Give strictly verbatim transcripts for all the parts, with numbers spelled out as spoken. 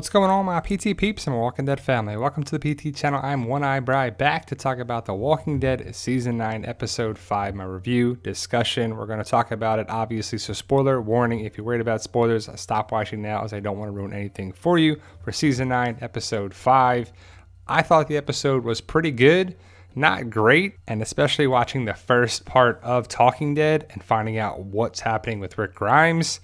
What's going on, my P T peeps and Walking Dead family? Welcome to the P T channel. I'm One Eye Bry, back to talk about The Walking Dead Season nine, Episode five. My review, discussion, we're going to talk about it, obviously. So spoiler warning, if you're worried about spoilers, stop watching now, as I don't want to ruin anything for you for Season nine, Episode five. I thought the episode was pretty good, not great, and especially watching the first part of Talking Dead and finding out what's happening with Rick Grimes,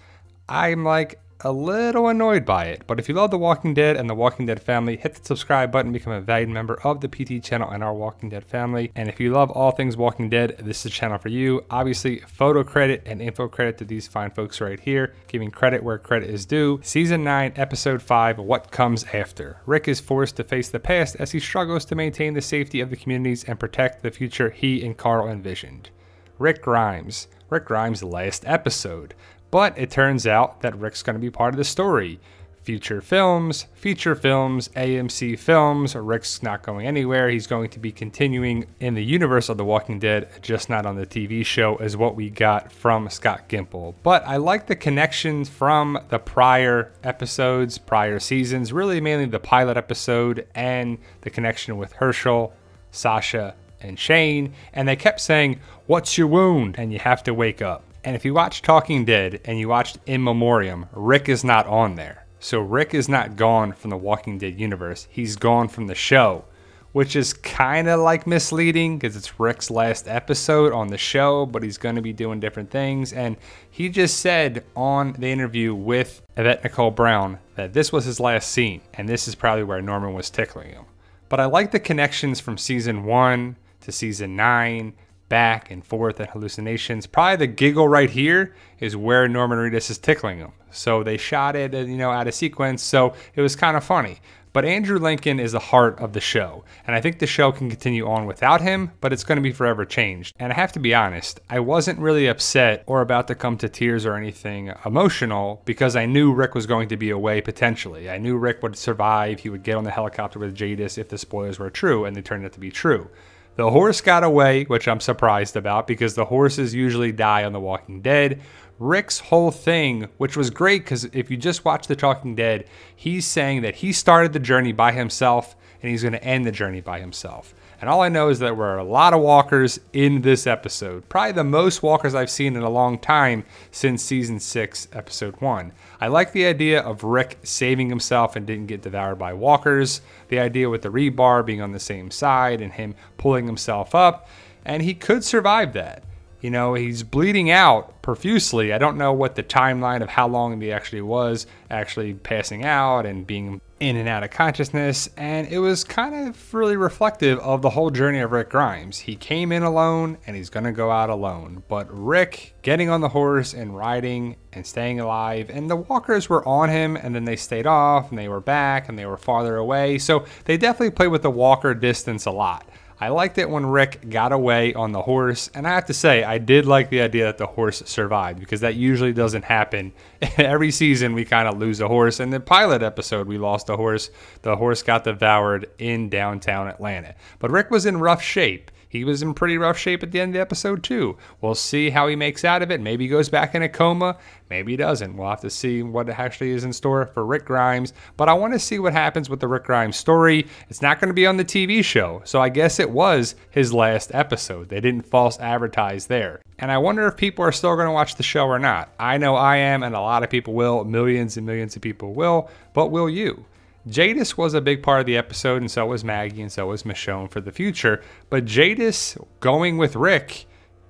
I'm like, a little annoyed by it. But if you love The Walking Dead and The Walking Dead family, hit the subscribe button, become a valued member of the P T channel and our Walking Dead family. And if you love all things Walking Dead, this is the channel for you. Obviously, photo credit and info credit to these fine folks right here, giving credit where credit is due. Season nine, Episode five, What Comes After. Rick is forced to face the past as he struggles to maintain the safety of the communities and protect the future he and Carl envisioned. Rick Grimes. Rick Grimes' last episode. But it turns out that Rick's going to be part of the story. Future films, feature films, A M C films, Rick's not going anywhere. He's going to be continuing in the universe of The Walking Dead, just not on the T V show, is what we got from Scott Gimple. But I like the connections from the prior episodes, prior seasons, really mainly the pilot episode and the connection with Herschel, Sasha, and Shane. And they kept saying, "What's your wound?" and "You have to wake up." And if you watch Talking Dead and you watched In Memoriam, Rick is not on there. So Rick is not gone from the Walking Dead universe. He's gone from the show, which is kind of like misleading because it's Rick's last episode on the show, but he's going to be doing different things. And he just said on the interview with Yvette Nicole Brown that this was his last scene. And this is probably where Norman was tickling him. But I like the connections from season one to season nine, back and forth and hallucinations. Probably the giggle right here is where Norman Reedus is tickling him. So they shot it, you know, out of sequence. So it was kind of funny. But Andrew Lincoln is the heart of the show. And I think the show can continue on without him, but it's going to be forever changed. And I have to be honest, I wasn't really upset or about to come to tears or anything emotional because I knew Rick was going to be away potentially. I knew Rick would survive. He would get on the helicopter with Jadis if the spoilers were true, and they turned out to be true. The horse got away, which I'm surprised about because the horses usually die on The Walking Dead. Rick's whole thing, which was great because if you just watch The Talking Dead, he's saying that he started the journey by himself and he's going to end the journey by himself. And all I know is that there were a lot of walkers in this episode. Probably the most walkers I've seen in a long time since Season six, Episode one. I like the idea of Rick saving himself and didn't get devoured by walkers. The idea with the rebar being on the same side and him pulling himself up. And he could survive that. You know, he's bleeding out profusely. I don't know what the timeline of how long he actually was actually passing out and being in and out of consciousness. And it was kind of really reflective of the whole journey of Rick Grimes. He came in alone and he's going to go out alone. But Rick getting on the horse and riding and staying alive, and the walkers were on him and then they stayed off and they were back and they were farther away. So they definitely played with the walker distance a lot. I liked it when Rick got away on the horse, and I have to say, I did like the idea that the horse survived, because that usually doesn't happen. Every season, we kind of lose a horse. In the pilot episode, we lost a horse. The horse got devoured in downtown Atlanta. But Rick was in rough shape. He was in pretty rough shape at the end of the episode, too. We'll see how he makes out of it. Maybe he goes back in a coma. Maybe he doesn't. We'll have to see what actually is in store for Rick Grimes. But I want to see what happens with the Rick Grimes story. It's not going to be on the T V show. So I guess it was his last episode. They didn't false advertise there. And I wonder if people are still going to watch the show or not. I know I am, and a lot of people will. Millions and millions of people will. But will you? Jadis was a big part of the episode, and so was Maggie, and so was Michonne for the future. But Jadis going with Rick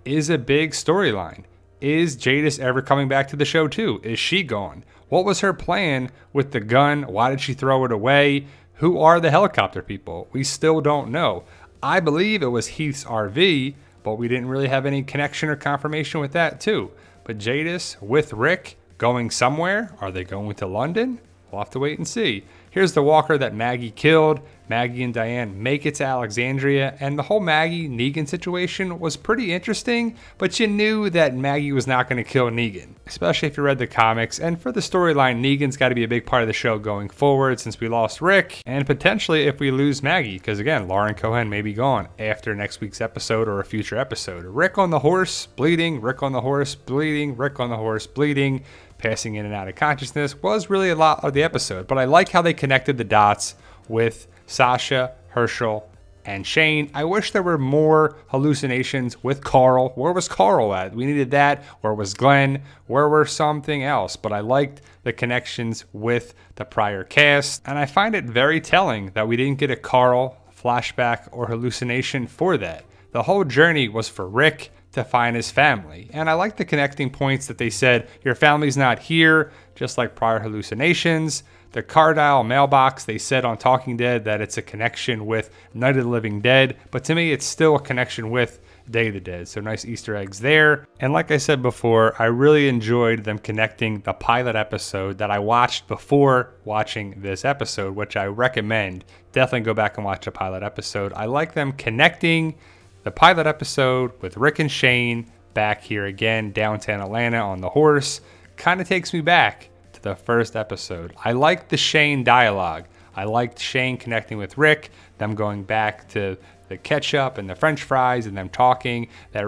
is a big storyline. Is Jadis ever coming back to the show too? Is she gone? What was her plan with the gun? Why did she throw it away? Who are the helicopter people? We still don't know. I believe it was Heath's R V, but we didn't really have any connection or confirmation with that too. But Jadis with Rick going somewhere? Are they going to London? We'll have to wait and see. Here's the walker that Maggie killed. Maggie and Diane make it to Alexandria, and the whole Maggie Negan situation was pretty interesting, but you knew that Maggie was not going to kill Negan, especially if you read the comics. And for the storyline, Negan's got to be a big part of the show going forward since we lost Rick, and potentially if we lose Maggie, because again, Lauren Cohan may be gone after next week's episode or a future episode. Rick on the horse, bleeding, Rick on the horse, bleeding, Rick on the horse, bleeding, passing in and out of consciousness was really a lot of the episode, but I like how they connected the dots with Sasha, Herschel, and Shane. I wish there were more hallucinations with Carl. Where was Carl at? We needed that. Where was Glenn? Where were something else? But I liked the connections with the prior cast, and I find it very telling that we didn't get a Carl flashback or hallucination for that. The whole journey was for Rick to find his family, and I like the connecting points that they said, your family's not here, just like prior hallucinations. The Cardile mailbox, they said on Talking Dead that it's a connection with Night of the Living Dead, but to me it's still a connection with Day of the Dead, so nice Easter eggs there. And like I said before, I really enjoyed them connecting the pilot episode that I watched before watching this episode, which I recommend. Definitely go back and watch the pilot episode. I like them connecting the pilot episode with Rick and Shane back here again, downtown Atlanta on the horse. Kind of takes me back to the first episode. I liked the Shane dialogue. I liked Shane connecting with Rick, them going back to the ketchup and the french fries and them talking that,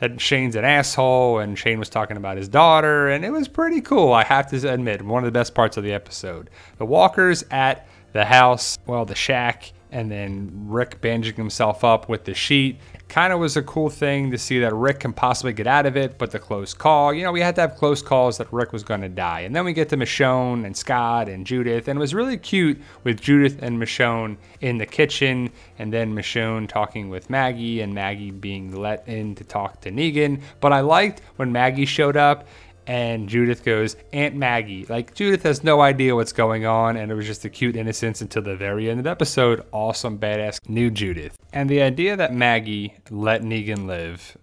that Shane's an asshole and Shane was talking about his daughter, and it was pretty cool, I have to admit. One of the best parts of the episode. The walkers at the house, well, the shack, and then Rick bandaging himself up with the sheet. Kind of was a cool thing to see that Rick can possibly get out of it, but the close call, you know, we had to have close calls that Rick was going to die. And then we get to Michonne and Scott and Judith, and it was really cute with Judith and Michonne in the kitchen, and then Michonne talking with Maggie and Maggie being let in to talk to Negan. But I liked when Maggie showed up and Judith goes, Aunt Maggie. Like, Judith has no idea what's going on, and it was just a cute innocence until the very end of the episode. Awesome, badass, new Judith. And the idea that Maggie let Negan live,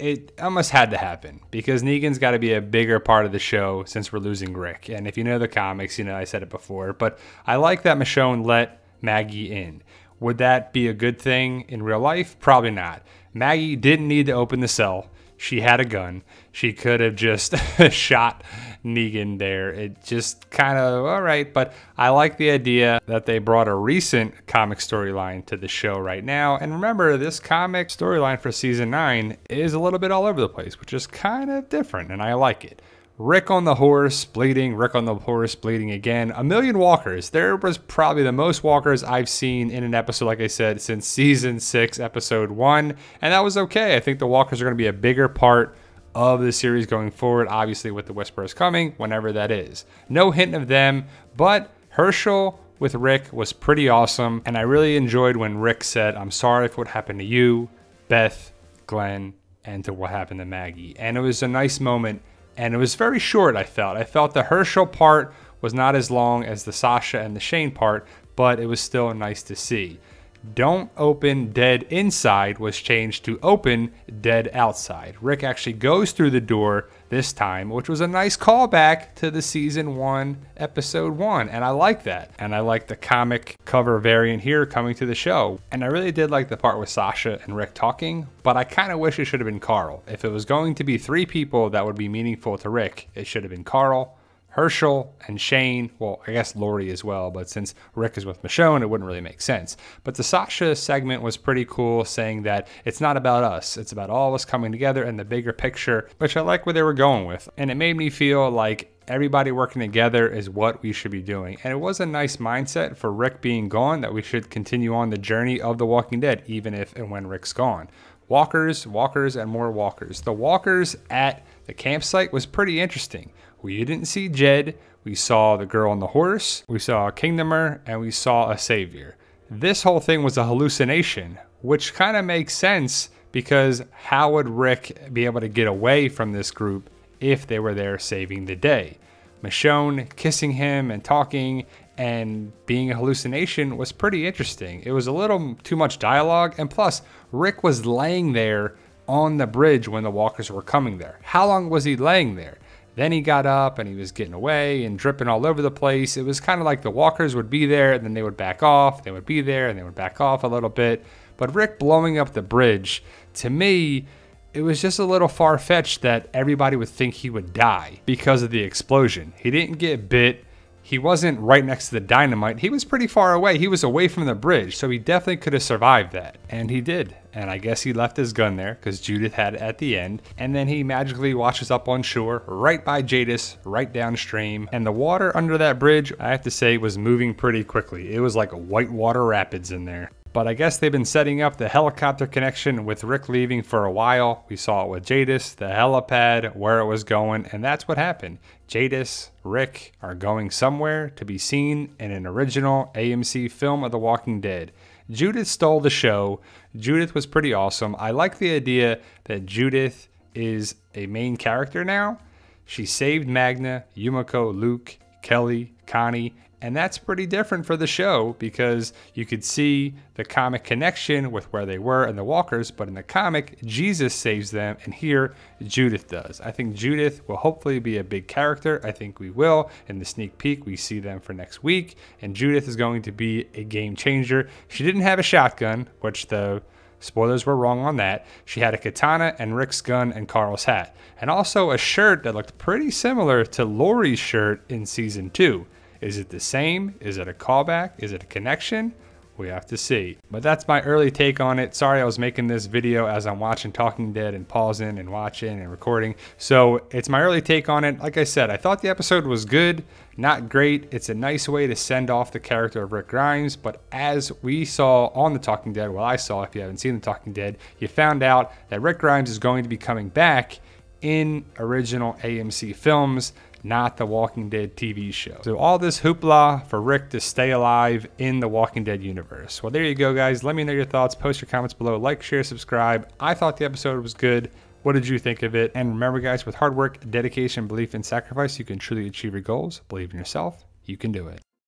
it almost had to happen, because Negan's got to be a bigger part of the show since we're losing Rick. And if you know the comics, you know I said it before, but I like that Michonne let Maggie in. Would that be a good thing in real life? Probably not. Maggie didn't need to open the cell. She had a gun. She could have just shot Negan there. It just kind of, all right. But I like the idea that they brought a recent comic storyline to the show right now. And remember, this comic storyline for season nine is a little bit all over the place, which is kind of different, and I like it. Rick on the horse, bleeding, Rick on the horse, bleeding again. A million walkers. There was probably the most walkers I've seen in an episode, like I said, since season six, episode one. And that was okay. I think the walkers are going to be a bigger part of the series going forward, obviously with the Whisperers coming, whenever that is. No hint of them, but Herschel with Rick was pretty awesome. And I really enjoyed when Rick said, I'm sorry for what happened to you, Beth, Glenn, and to what happened to Maggie. And it was a nice moment. And it was very short, I felt. I felt the Herschel part was not as long as the Sasha and the Shane part, but it was still nice to see. Don't open dead inside was changed to open dead outside. Rick actually goes through the door this time, which was a nice callback to the season one, episode one. And I like that. And I like the comic cover variant here coming to the show. And I really did like the part with Sasha and Rick talking, but I kind of wish it should have been Carl. If it was going to be three people that would be meaningful to Rick, it should have been Carl, Herschel, and Shane. Well, I guess Lori as well, but since Rick is with Michonne, it wouldn't really make sense. But the Sasha segment was pretty cool, saying that it's not about us, it's about all of us coming together and the bigger picture, which I like where they were going with. And it made me feel like everybody working together is what we should be doing. And it was a nice mindset for Rick being gone, that we should continue on the journey of The Walking Dead, even if and when Rick's gone. Walkers, walkers, and more walkers. The walkers at the campsite was pretty interesting. We didn't see Jed, we saw the girl on the horse, we saw a kingdomer, and we saw a savior. This whole thing was a hallucination, which kind of makes sense, because how would Rick be able to get away from this group if they were there saving the day? Michonne kissing him and talking and being a hallucination was pretty interesting. It was a little too much dialogue, and plus Rick was laying there on the bridge when the walkers were coming there. How long was he laying there? Then he got up and he was getting away and dripping all over the place. It was kind of like the walkers would be there and then they would back off. They would be there and they would back off a little bit. But Rick blowing up the bridge, to me, it was just a little far-fetched that everybody would think he would die because of the explosion. He didn't get bit. He wasn't right next to the dynamite. He was pretty far away. He was away from the bridge, so he definitely could have survived that. And he did. And I guess he left his gun there because Judith had it at the end. And then he magically washes up on shore right by Jadis, right downstream. And the water under that bridge, I have to say, was moving pretty quickly. It was like whitewater rapids in there. But I guess they've been setting up the helicopter connection with Rick leaving for a while. We saw it with Jadis, the helipad, where it was going, and that's what happened. Jadis, Rick are going somewhere to be seen in an original A M C film of The Walking Dead. Judith stole the show. Judith was pretty awesome. I like the idea that Judith is a main character now. She saved Magna, Yumiko, Luke, Kelly, Connie. And that's pretty different for the show because you could see the comic connection with where they were and the walkers, but in the comic, Jesus saves them, and here, Judith does. I think Judith will hopefully be a big character. I think we will. In the sneak peek, we see them for next week, and Judith is going to be a game changer. She didn't have a shotgun, which the spoilers were wrong on that. She had a katana and Rick's gun and Carl's hat, and also a shirt that looked pretty similar to Lori's shirt in season two. Is it the same? Is it a callback? Is it a connection? We have to see. But that's my early take on it. Sorry I was making this video as I'm watching Talking Dead and pausing and watching and recording. So it's my early take on it. Like I said, I thought the episode was good, not great. It's a nice way to send off the character of Rick Grimes. But as we saw on The Talking Dead, well, I saw, if you haven't seen The Talking Dead, you found out that Rick Grimes is going to be coming back in original A M C films, not The Walking Dead T V show. So all this hoopla for Rick to stay alive in The Walking Dead universe. Well, there you go, guys. Let me know your thoughts. Post your comments below. Like, share, subscribe. I thought the episode was good. What did you think of it? And remember, guys, with hard work, dedication, belief, and sacrifice, you can truly achieve your goals. Believe in yourself. You can do it.